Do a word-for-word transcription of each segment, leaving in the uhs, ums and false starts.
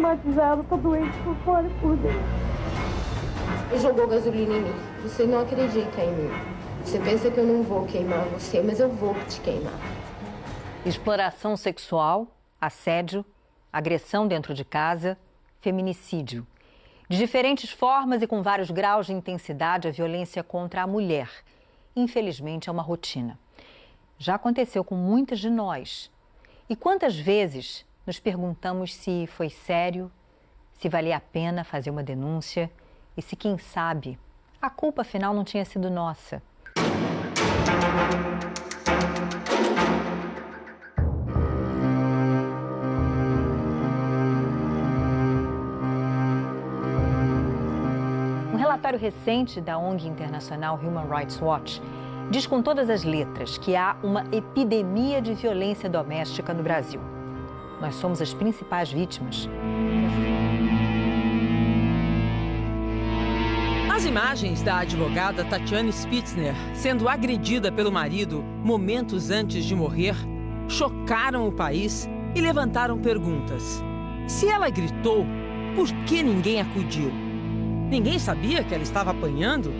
traumatizado, tô doente por fora, por dentro. Ele jogou gasolina em mim. Você não acredita em mim. Você pensa que eu não vou queimar você, mas eu vou te queimar. Exploração sexual, assédio, agressão dentro de casa, feminicídio. De diferentes formas e com vários graus de intensidade, a violência contra a mulher, infelizmente, é uma rotina. Já aconteceu com muitas de nós. E quantas vezes nos perguntamos se foi sério, se valia a pena fazer uma denúncia e se, quem sabe, a culpa afinal não tinha sido nossa. Um relatório recente da O N G internacional Human Rights Watch diz com todas as letras que há uma epidemia de violência doméstica no Brasil. Nós somos as principais vítimas. As imagens da advogada Tatiane Spitzner sendo agredida pelo marido momentos antes de morrer chocaram o país e levantaram perguntas. Se ela gritou, por que ninguém acudiu? Ninguém sabia que ela estava apanhando?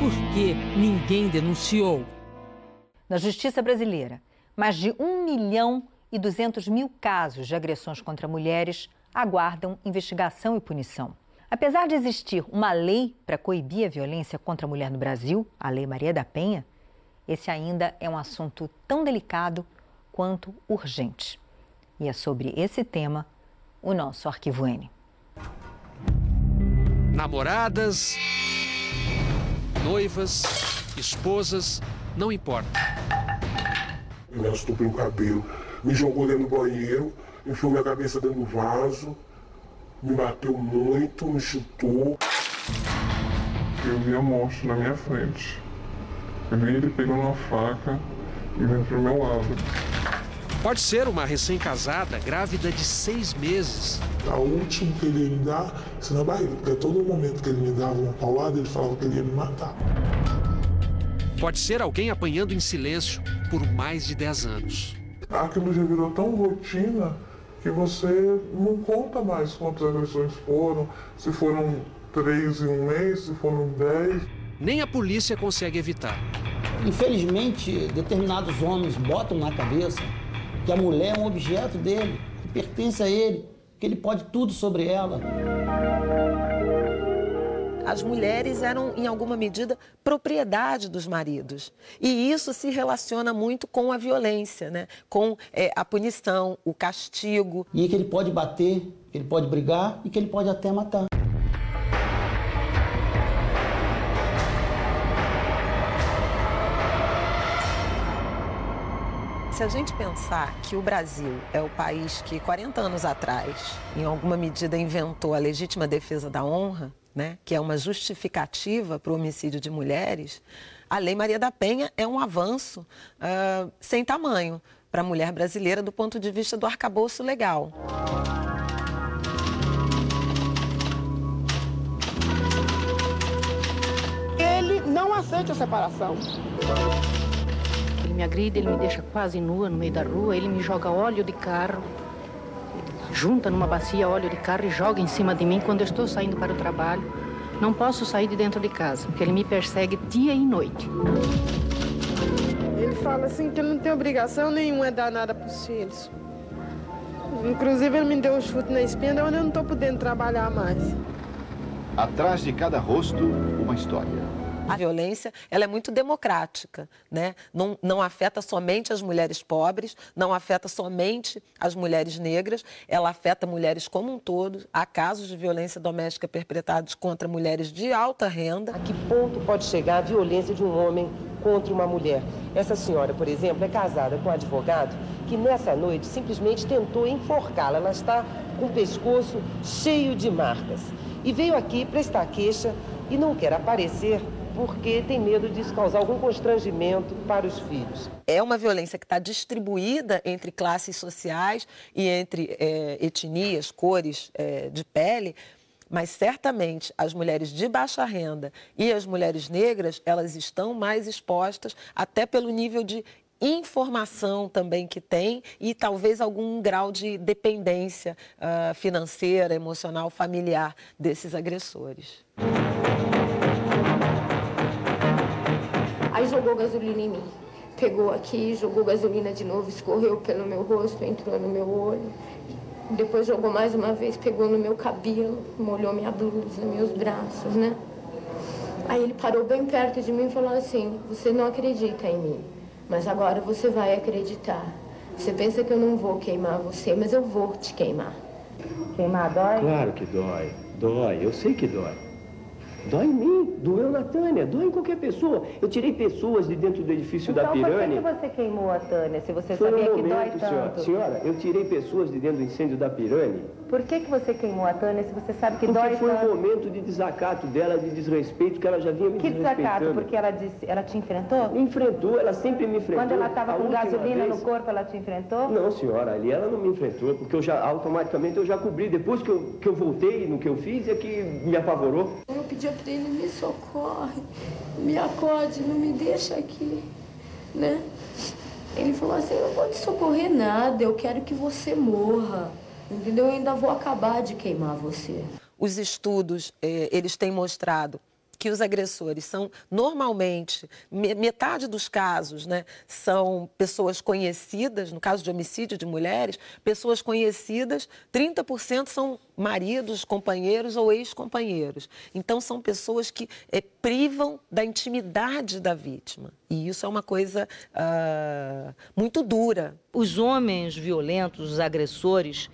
Por que ninguém denunciou? Na justiça brasileira, mais de um milhão e duzentos mil casos de agressões contra mulheres aguardam investigação e punição. Apesar de existir uma lei para coibir a violência contra a mulher no Brasil, a Lei Maria da Penha, esse ainda é um assunto tão delicado quanto urgente. E é sobre esse tema o nosso Arquivo N. Namoradas, noivas, esposas, não importa. Ela estuprou o cabelo, me jogou dentro do banheiro, enfiou minha cabeça dentro do vaso. Me bateu muito, me chutou. Eu vi a morte na minha frente. Eu vi ele pegando uma faca e veio pro meu lado. Pode ser uma recém-casada, grávida de seis meses. A última que ele ia me dar, isso na barriga, porque a todo momento que ele me dava uma paulada, ele falava que ele ia me matar. Pode ser alguém apanhando em silêncio por mais de dez anos. Aquilo já virou tão rotina que você não conta mais quantas agressões foram, se foram três em um mês, se foram dez. Nem a polícia consegue evitar. Infelizmente, determinados homens botam na cabeça que a mulher é um objeto dele, que pertence a ele, que ele pode tudo sobre ela. As mulheres eram, em alguma medida, propriedade dos maridos. E isso se relaciona muito com a violência, né? Com é, a punição, o castigo. E que ele pode bater, que ele pode brigar e que ele pode até matar. Se a gente pensar que o Brasil é o país que, quarenta anos atrás, em alguma medida, inventou a legítima defesa da honra, né, que é uma justificativa para o homicídio de mulheres, a Lei Maria da Penha é um avanço uh, sem tamanho para a mulher brasileira do ponto de vista do arcabouço legal. Ele não aceita a separação. Ele me agride, ele me deixa quase nua no meio da rua, ele me joga óleo de carro. Junta numa bacia óleo de carro e joga em cima de mim quando eu estou saindo para o trabalho. Não posso sair de dentro de casa, porque ele me persegue dia e noite. Ele fala assim que ele não tem obrigação nenhuma de dar nada para os filhos. Inclusive, ele me deu um chute na espinha, onde eu não estou podendo trabalhar mais. Atrás de cada rosto, uma história. A violência, ela é muito democrática, né? Não, não afeta somente as mulheres pobres, não afeta somente as mulheres negras, ela afeta mulheres como um todo. Há casos de violência doméstica perpetrados contra mulheres de alta renda. A que ponto pode chegar a violência de um homem contra uma mulher? Essa senhora, por exemplo, é casada com um advogado que nessa noite simplesmente tentou enforcá-la. Ela está com o pescoço cheio de marcas e veio aqui prestar queixa e não quer aparecer porque tem medo disso causar algum constrangimento para os filhos. É uma violência que está distribuída entre classes sociais e entre é, etnias, cores é, de pele, mas certamente as mulheres de baixa renda e as mulheres negras, elas estão mais expostas até pelo nível de informação também que tem e talvez algum grau de dependência uh, financeira, emocional, familiar desses agressores. Aí jogou gasolina em mim. Pegou aqui, jogou gasolina de novo, escorreu pelo meu rosto, entrou no meu olho. Depois jogou mais uma vez, pegou no meu cabelo, molhou minha blusa, meus braços, né? Aí ele parou bem perto de mim e falou assim, você não acredita em mim, mas agora você vai acreditar. Você pensa que eu não vou queimar você, mas eu vou te queimar. Queimar dói? Claro que dói, dói, eu sei que dói. Dói em mim, doeu na Tânia, dói em qualquer pessoa. Eu tirei pessoas de dentro do edifício então, da Pirânia. Então, por que você queimou a Tânia, se você Foi sabia um momento, que dói tanto? Senhora, senhora, eu tirei pessoas de dentro do incêndio da Pirânia. Por que que você queimou a Tânia, se você sabe que Porque dói tanto? Porque foi um momento de desacato dela, de desrespeito, que ela já vinha me que desrespeitando. Que desacato? Porque ela, disse, ela te enfrentou? Me enfrentou, ela sempre me enfrentou. Quando ela estava com gasolina vez... no corpo, ela te enfrentou? Não, senhora, ali ela não me enfrentou, porque eu já, automaticamente eu já cobri. Depois que eu, que eu voltei no que eu fiz, é que me apavorou. Eu pedia para ele, me socorre, me acorde, não me deixa aqui, né? Ele falou assim, eu não vou te socorrer nada, eu quero que você morra. Entendeu? Eu ainda vou acabar de queimar você. Os estudos, eh, eles têm mostrado que os agressores são, normalmente, metade dos casos, né, são pessoas conhecidas, no caso de homicídio de mulheres, pessoas conhecidas, trinta por cento são maridos, companheiros ou ex-companheiros. Então, são pessoas que eh, privam da intimidade da vítima. E isso é uma coisa uh, muito dura. Os homens violentos, os agressores,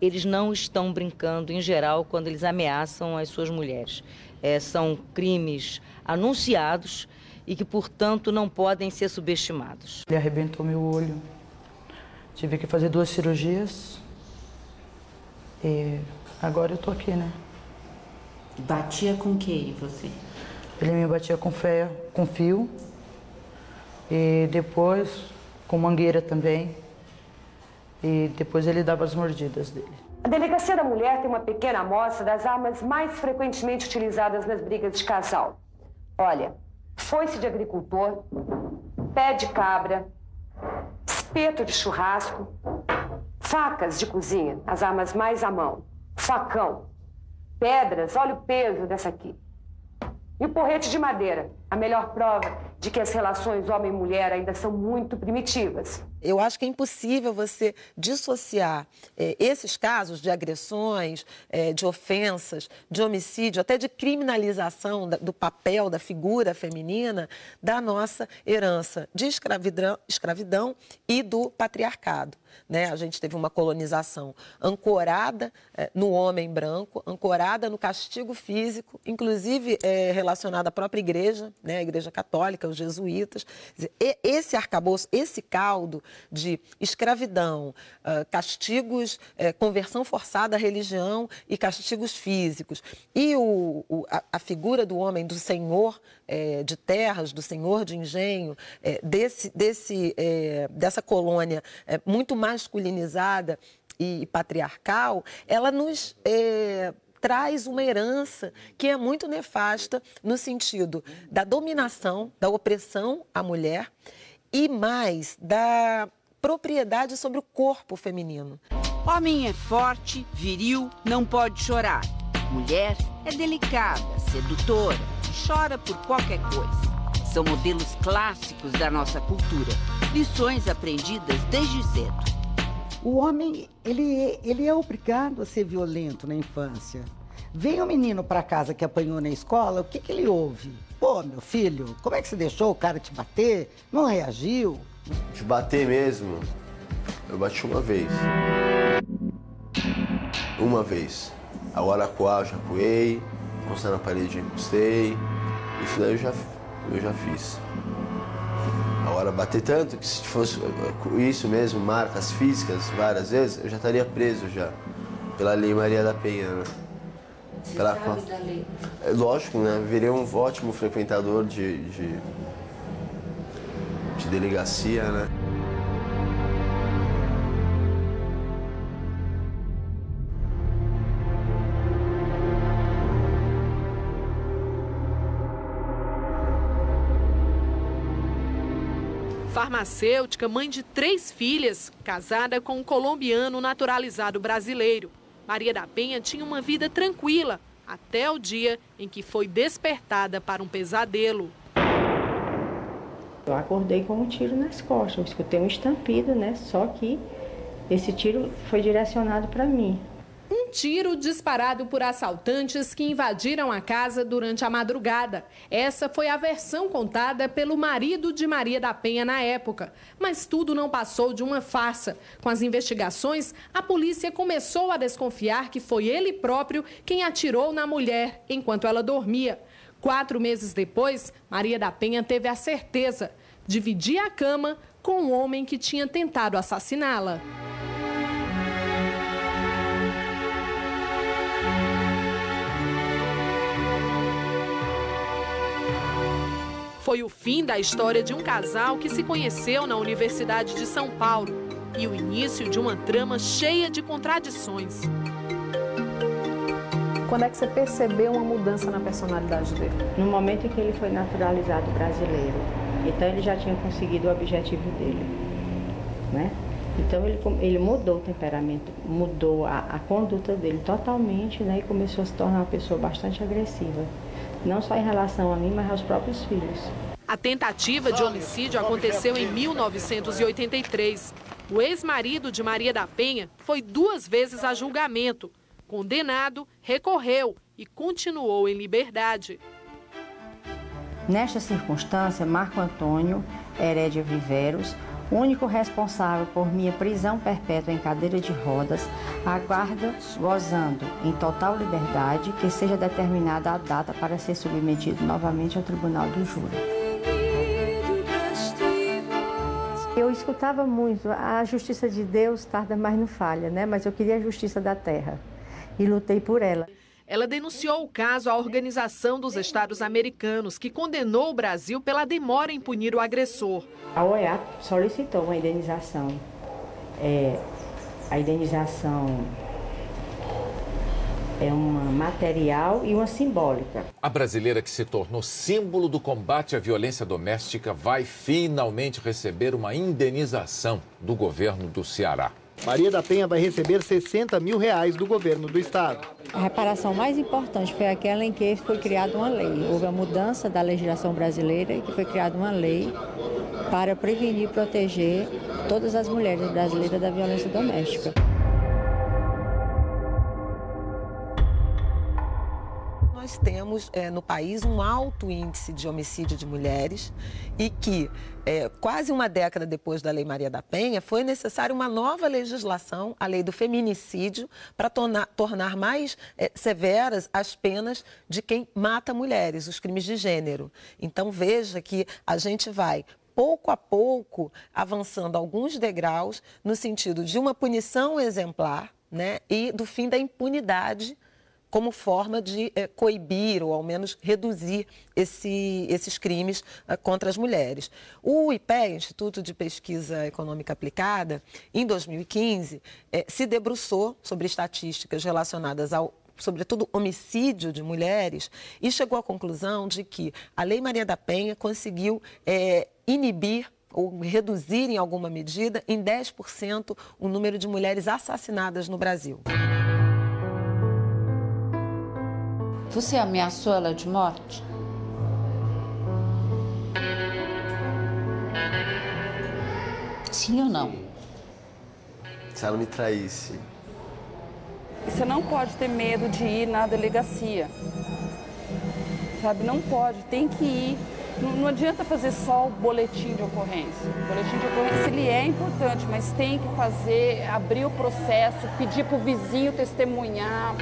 eles não estão brincando, em geral, quando eles ameaçam as suas mulheres. É, são crimes anunciados e que, portanto, não podem ser subestimados. Ele arrebentou meu olho. Tive que fazer duas cirurgias e agora eu tô aqui, né? Batia com o que você? Ele me batia com ferro, com fio e depois com mangueira também e depois ele dava as mordidas dele. A Delegacia da Mulher tem uma pequena amostra das armas mais frequentemente utilizadas nas brigas de casal. Olha, foice de agricultor, pé de cabra, espeto de churrasco, facas de cozinha, as armas mais à mão, facão, pedras, olha o peso dessa aqui. E o porrete de madeira, a melhor prova de que as relações homem e mulher ainda são muito primitivas. Eu acho que é impossível você dissociar eh, esses casos de agressões, eh, de ofensas, de homicídio, até de criminalização da, do papel, da figura feminina, da nossa herança de escravidão, escravidão e do patriarcado. Né? A gente teve uma colonização ancorada eh, no homem branco, ancorada no castigo físico, inclusive eh, relacionada à própria igreja, né? A igreja católica, os jesuítas. E esse arcabouço, esse caldo de escravidão, castigos, conversão forçada à religião e castigos físicos. E o, a figura do homem, do senhor de terras, do senhor de engenho, desse, desse, dessa colônia muito masculinizada e patriarcal, ela nos... É, traz uma herança que é muito nefasta no sentido da dominação, da opressão à mulher e mais da propriedade sobre o corpo feminino. Homem é forte, viril, não pode chorar. Mulher é delicada, sedutora, chora por qualquer coisa. São modelos clássicos da nossa cultura, lições aprendidas desde cedo. O homem, ele, ele é obrigado a ser violento na infância. Vem o menino para casa que apanhou na escola, o que que ele ouve? Pô, meu filho, como é que você deixou o cara te bater? Não reagiu? Te bater mesmo? Eu bati uma vez. Uma vez. A hora qual eu já apoiei, encostei na parede, encostei. Isso daí eu já, eu já fiz. Agora, bater tanto que se fosse isso mesmo, marcas físicas, várias vezes, eu já estaria preso já, pela Lei Maria da Penha, né? Você pela... sabe da lei? É, lógico, né? Virei um ótimo frequentador de, de, de delegacia, né? farmacêutica, mãe de três filhas, casada com um colombiano naturalizado brasileiro. Maria da Penha tinha uma vida tranquila, até o dia em que foi despertada para um pesadelo. Eu acordei com um tiro nas costas, eu escutei um estampido, né? Só que esse tiro foi direcionado para mim. Um tiro disparado por assaltantes que invadiram a casa durante a madrugada. Essa foi a versão contada pelo marido de Maria da Penha na época. Mas tudo não passou de uma farsa. Com as investigações, a polícia começou a desconfiar que foi ele próprio quem atirou na mulher enquanto ela dormia. Quatro meses depois, Maria da Penha teve a certeza: dividia a cama com um homem que tinha tentado assassiná-la. Foi o fim da história de um casal que se conheceu na Universidade de São Paulo e o início de uma trama cheia de contradições. Quando é que você percebeu uma mudança na personalidade dele? No momento em que ele foi naturalizado brasileiro. Então ele já tinha conseguido o objetivo dele, né? Então ele, ele mudou o temperamento, mudou a, a conduta dele totalmente, né? E começou a se tornar uma pessoa bastante agressiva. Não só em relação a mim, mas aos próprios filhos. A tentativa de homicídio aconteceu em mil novecentos e oitenta e três. O ex-marido de Maria da Penha foi duas vezes a julgamento. Condenado, recorreu e continuou em liberdade. Nesta circunstância, Marco Antônio Herédia Viveros, único responsável por minha prisão perpétua em cadeira de rodas, aguarda, gozando em total liberdade, que seja determinada a data para ser submetido novamente ao tribunal do júri. Eu escutava muito, a justiça de Deus tarda, mas não falha, né? Mas eu queria a justiça da terra e lutei por ela. Ela denunciou o caso à Organização dos Estados Americanos, que condenou o Brasil pela demora em punir o agressor. A O E A solicitou uma indenização, é, a indenização é uma material e uma simbólica. A brasileira que se tornou símbolo do combate à violência doméstica vai finalmente receber uma indenização do governo do Ceará. Maria da Penha vai receber sessenta mil reais do governo do estado. A reparação mais importante foi aquela em que foi criada uma lei. Houve a mudança da legislação brasileira e que foi criada uma lei para prevenir e proteger todas as mulheres brasileiras da violência doméstica. Nós temos é, no país um alto índice de homicídio de mulheres e que é, quase uma década depois da Lei Maria da Penha foi necessária uma nova legislação, a Lei do Feminicídio, para tornar, tornar mais é, severas as penas de quem mata mulheres, os crimes de gênero. Então veja que a gente vai pouco a pouco avançando alguns degraus no sentido de uma punição exemplar, né, e do fim da impunidade como forma de é, coibir ou, ao menos, reduzir esse, esses crimes é, contra as mulheres. O I P E A, Instituto de Pesquisa Econômica Aplicada, em dois mil e quinze, é, se debruçou sobre estatísticas relacionadas ao, sobretudo, homicídio de mulheres e chegou à conclusão de que a Lei Maria da Penha conseguiu é, inibir ou reduzir, em alguma medida, em dez por cento o número de mulheres assassinadas no Brasil. Você ameaçou ela de morte? Sim ou não? Se ela me traísse... Você não pode ter medo de ir na delegacia. Sabe, não pode, tem que ir. Não, não adianta fazer só o boletim de ocorrência. O boletim de ocorrência, ele é importante, mas tem que fazer, abrir o processo, pedir pro vizinho testemunhar...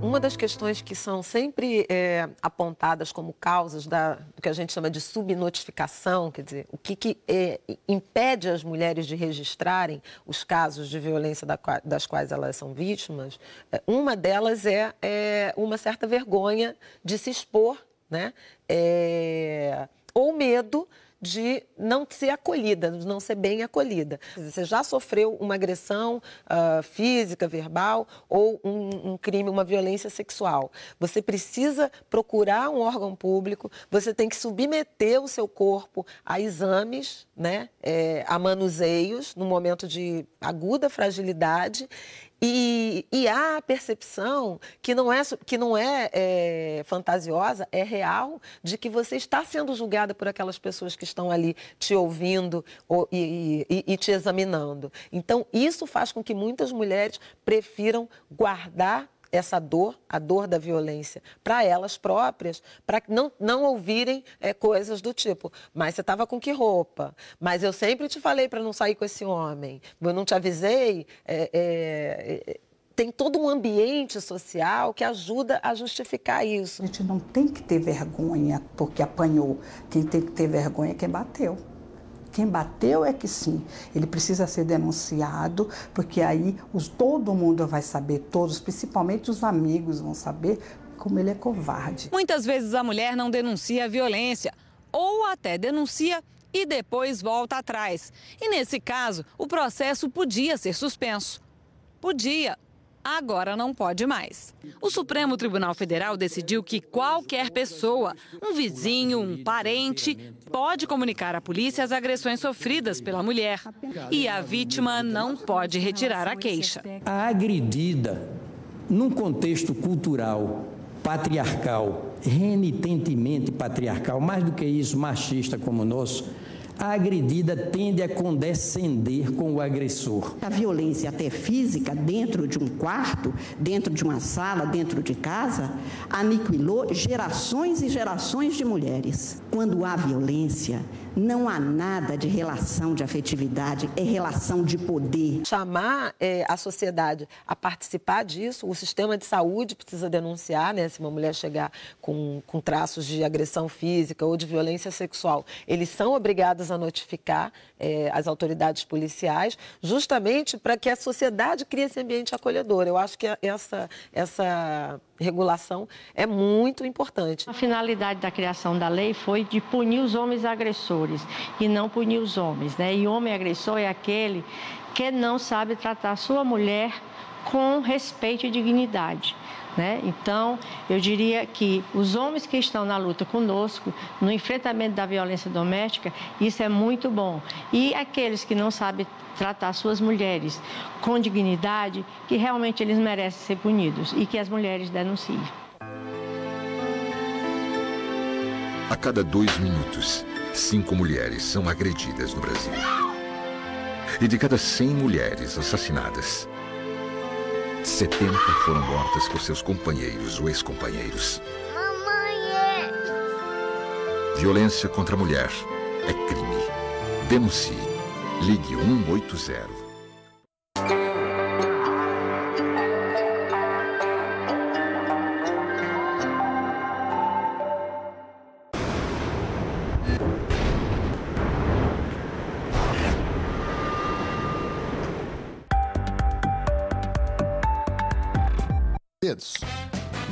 Uma das questões que são sempre é, apontadas como causas da, do que a gente chama de subnotificação, quer dizer, o que, que é, impede as mulheres de registrarem os casos de violência da, das quais elas são vítimas, é, uma delas é, é uma certa vergonha de se expor, né? É, ou medo de não ser acolhida, de não ser bem acolhida. Você já sofreu uma agressão uh, física, verbal ou um, um crime, uma violência sexual. Você precisa procurar um órgão público, você tem que submeter o seu corpo a exames, né, é, a manuseios, num momento de aguda fragilidade. E, e há a percepção, que não, é, que não é, é fantasiosa, é real, de que você está sendo julgada por aquelas pessoas que estão ali te ouvindo ou, e, e, e te examinando. Então, isso faz com que muitas mulheres prefiram guardar essa dor, a dor da violência, para elas próprias, para não, não ouvirem é, coisas do tipo, mas você estava com que roupa? Mas eu sempre te falei para não sair com esse homem, eu não te avisei. É, é, é, tem todo um ambiente social que ajuda a justificar isso. A gente não tem que ter vergonha porque apanhou, quem tem que ter vergonha é quem bateu. Quem bateu é que sim, ele precisa ser denunciado, porque aí os, todo mundo vai saber, todos, principalmente os amigos vão saber como ele é covarde. Muitas vezes a mulher não denuncia a violência, ou até denuncia e depois volta atrás. E nesse caso, o processo podia ser suspenso. Podia. Agora não pode mais. O Supremo Tribunal Federal decidiu que qualquer pessoa, um vizinho, um parente, pode comunicar à polícia as agressões sofridas pela mulher. E a vítima não pode retirar a queixa. A agredida, num contexto cultural, patriarcal, renitentemente patriarcal, mais do que isso, machista como o nosso, a agredida tende a condescender com o agressor. A violência até física, dentro de um quarto, dentro de uma sala, dentro de casa, aniquilou gerações e gerações de mulheres. Quando há violência, não há nada de relação de afetividade, é relação de poder. Chamar é, a sociedade a participar disso, o sistema de saúde precisa denunciar, né? Se uma mulher chegar com, com traços de agressão física ou de violência sexual, eles são obrigados a notificar eh, as autoridades policiais, justamente para que a sociedade crie esse ambiente acolhedor. Eu acho que essa, essa regulação é muito importante. A finalidade da criação da lei foi de punir os homens agressores e não punir os homens, né? E homem agressor é aquele que não sabe tratar sua mulher com respeito e dignidade. Né? Então, eu diria que os homens que estão na luta conosco, no enfrentamento da violência doméstica, isso é muito bom. E aqueles que não sabem tratar suas mulheres com dignidade, que realmente eles merecem ser punidos e que as mulheres denunciem. A cada dois minutos, cinco mulheres são agredidas no Brasil. E de cada cem mulheres assassinadas, setenta foram mortas por seus companheiros ou ex-companheiros. Violência contra a mulher é crime. Denuncie. Ligue um oito zero.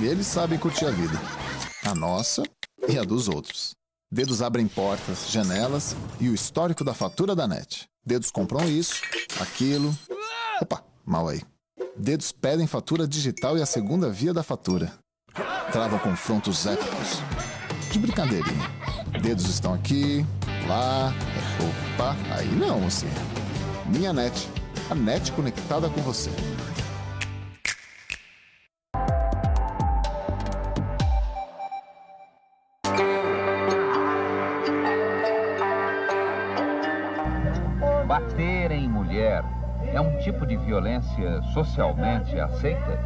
Eles sabem curtir a vida, a nossa e a dos outros. Dedos abrem portas, janelas e o histórico da fatura da NET. Dedos compram isso, aquilo... Opa, mal aí. Dedos pedem fatura digital e a segunda via da fatura. Travam confrontos épicos. De brincadeirinha. Dedos estão aqui, lá... Opa, aí não, mocinha. Minha NET. A NET conectada com você. Bater em mulher é um tipo de violência socialmente aceita?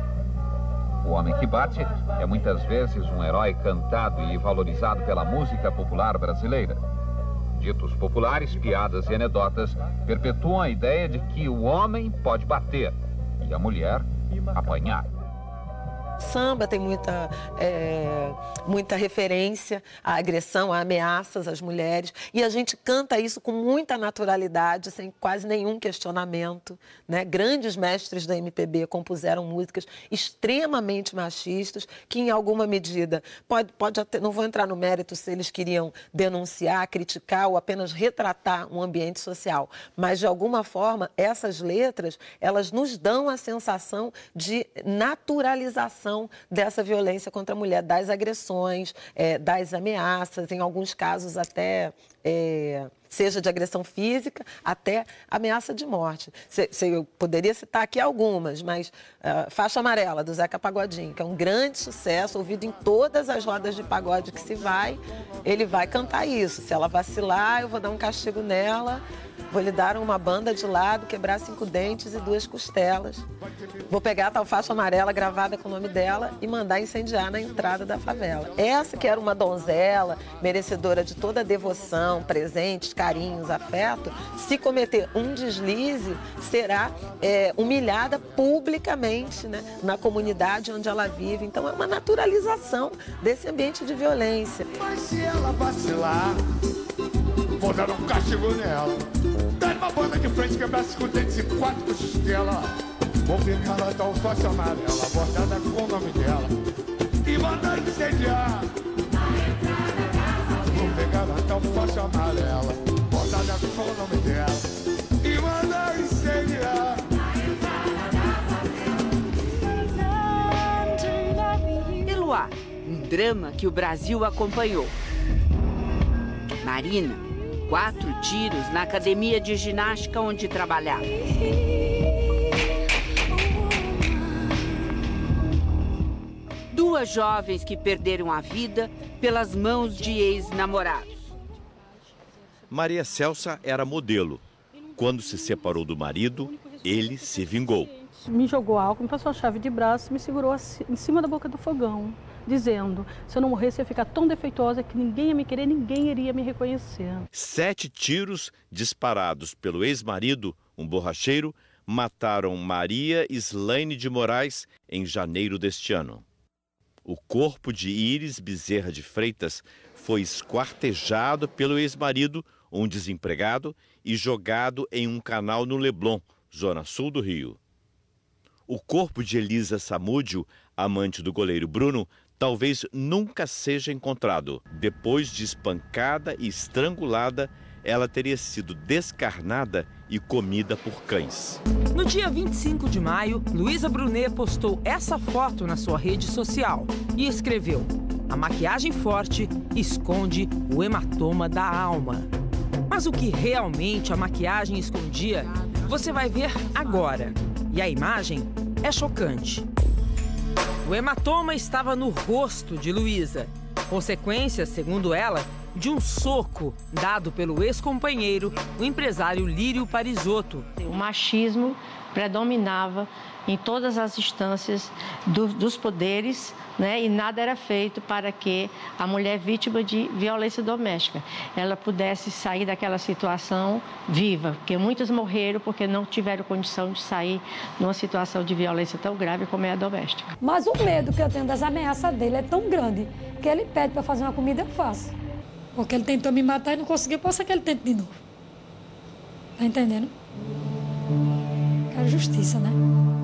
O homem que bate é muitas vezes um herói cantado e valorizado pela música popular brasileira. Ditos populares, piadas e anedotas perpetuam a ideia de que o homem pode bater e a mulher apanhar. Samba tem muita, é, muita referência à agressão, a ameaças às mulheres. E a gente canta isso com muita naturalidade, sem quase nenhum questionamento, né? Grandes mestres da M P B compuseram músicas extremamente machistas, que em alguma medida, pode, pode até, não vou entrar no mérito se eles queriam denunciar, criticar ou apenas retratar um ambiente social. Mas, de alguma forma, essas letras, elas nos dão a sensação de naturalização dessa violência contra a mulher, das agressões, é, das ameaças, em alguns casos até... É... seja de agressão física até ameaça de morte. Se, se eu poderia citar aqui algumas, mas uh, Faixa Amarela, do Zeca Pagodinho, que é um grande sucesso, ouvido em todas as rodas de pagode que se vai, ele vai cantar isso. Se ela vacilar, eu vou dar um castigo nela, vou lhe dar uma banda de lado, quebrar cinco dentes e duas costelas. Vou pegar a tal faixa amarela gravada com o nome dela e mandar incendiar na entrada da favela. Essa que era uma donzela, merecedora de toda a devoção, presentes, carinhos, afeto, se cometer um deslize, será é, humilhada publicamente, né, na comunidade onde ela vive. Então é uma naturalização desse ambiente de violência. Mas se ela vacilar, vou dar um castigo nela, dar uma banda de frente, quebrar cinco dentes e quatro costelas. Vou ficar na tal faixa amarela, bordada com o nome dela, e mandar incendiar. Vou pegar na tal faixa amarela, bordada com o nome dela, e mandar incendiar. E Luar, um drama que o Brasil acompanhou. Marina, quatro tiros na academia de ginástica onde trabalhava. Duas jovens que perderam a vida pelas mãos de ex-namorados. Maria Celsa era modelo. Quando se separou do marido, ele se vingou. Me jogou álcool, me passou a chave de braço, me segurou em cima da boca do fogão, dizendo, se eu não morresse, eu ia ficar tão defeituosa que ninguém ia me querer, ninguém iria me reconhecer. Sete tiros disparados pelo ex-marido, um borracheiro, mataram Maria Islaine de Moraes em janeiro deste ano. O corpo de Iris Bezerra de Freitas foi esquartejado pelo ex-marido, um desempregado, e jogado em um canal no Leblon, zona sul do Rio. O corpo de Elisa Samúdio, amante do goleiro Bruno, talvez nunca seja encontrado. Depois de espancada e estrangulada, ela teria sido descarnada e comida por cães. No dia vinte e cinco de maio, Luísa Brunet postou essa foto na sua rede social e escreveu: a maquiagem forte esconde o hematoma da alma. Mas o que realmente a maquiagem escondia, você vai ver agora. E a imagem é chocante. O hematoma estava no rosto de Luísa, consequência, segundo ela, de um soco dado pelo ex-companheiro, o empresário Lírio Parisotto. O machismo predominava em todas as instâncias do, dos poderes, né, e nada era feito para que a mulher vítima de violência doméstica ela pudesse sair daquela situação viva, porque muitas morreram porque não tiveram condição de sair numa situação de violência tão grave como é a doméstica. Mas o medo que eu tenho das ameaças dele é tão grande que ele pede para fazer uma comida, eu faço. Porque ele tentou me matar e não conseguiu, pode ser que ele tente de novo. Tá entendendo? Quero justiça, né?